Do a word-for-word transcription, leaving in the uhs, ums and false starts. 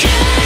Yeah.